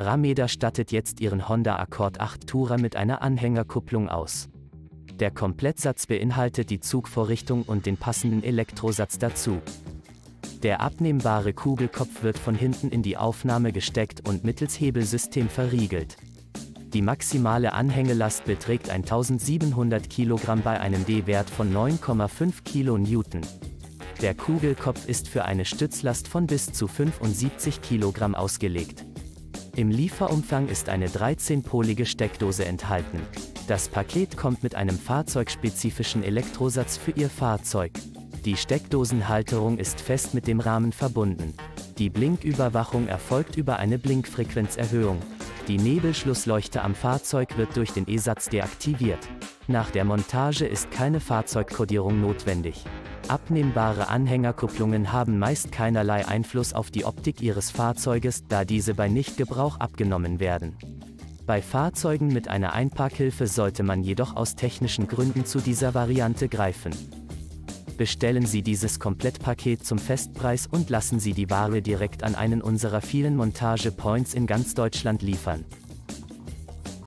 Rameder stattet jetzt ihren Honda Accord 8 Tourer mit einer Anhängerkupplung aus. Der Komplettsatz beinhaltet die Zugvorrichtung und den passenden Elektrosatz dazu. Der abnehmbare Kugelkopf wird von hinten in die Aufnahme gesteckt und mittels Hebelsystem verriegelt. Die maximale Anhängelast beträgt 1700 kg bei einem D-Wert von 9,5 kN. Der Kugelkopf ist für eine Stützlast von bis zu 75 kg ausgelegt. Im Lieferumfang ist eine 13-polige Steckdose enthalten. Das Paket kommt mit einem fahrzeugspezifischen Elektrosatz für Ihr Fahrzeug. Die Steckdosenhalterung ist fest mit dem Rahmen verbunden. Die Blinküberwachung erfolgt über eine Blinkfrequenzerhöhung. Die Nebelschlussleuchte am Fahrzeug wird durch den E-Satz deaktiviert. Nach der Montage ist keine Fahrzeugkodierung notwendig. Abnehmbare Anhängerkupplungen haben meist keinerlei Einfluss auf die Optik Ihres Fahrzeuges, da diese bei Nichtgebrauch abgenommen werden. Bei Fahrzeugen mit einer Einparkhilfe sollte man jedoch aus technischen Gründen zu dieser Variante greifen. Bestellen Sie dieses Komplettpaket zum Festpreis und lassen Sie die Ware direkt an einen unserer vielen Montage-Points in ganz Deutschland liefern.